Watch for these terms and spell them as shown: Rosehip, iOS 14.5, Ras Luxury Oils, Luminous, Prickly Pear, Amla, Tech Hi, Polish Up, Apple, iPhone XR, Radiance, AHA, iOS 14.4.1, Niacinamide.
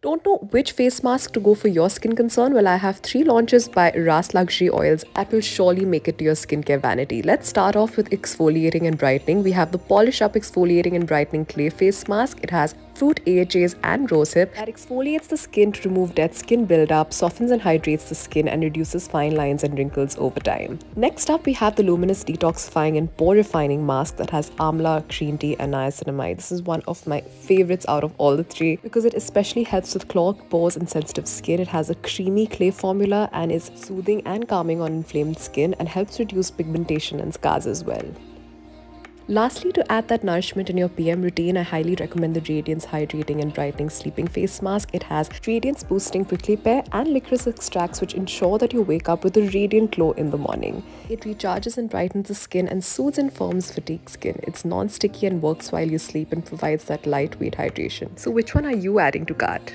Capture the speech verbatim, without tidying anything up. Don't know which face mask to go for your skin concern? Well, I have three launches by Ras Luxury Oils that will surely make it to your skincare vanity. Let's start off with exfoliating and brightening. We have the Polish Up Exfoliating and Brightening Clay Face Mask. It has fruit A H As and rosehip that exfoliates the skin to remove dead skin buildup, softens and hydrates the skin, and reduces fine lines and wrinkles over time. Next up, we have the Luminous Detoxifying and Pore Refining Mask that has amla, green tea, and niacinamide. This is one of my favorites out of all the three because it especially helps with clogged pores and sensitive skin. It has a creamy clay formula and is soothing and calming on inflamed skin and helps reduce pigmentation and scars as well. Lastly, to add that nourishment in your P M routine, I highly recommend the Radiance Hydrating and Brightening Sleeping Face Mask. It has Radiance Boosting Prickly Pear and licorice extracts which ensure that you wake up with a radiant glow in the morning. It recharges and brightens the skin and soothes and firms fatigued skin. It's non-sticky and works while you sleep and provides that lightweight hydration. So which one are you adding to cart?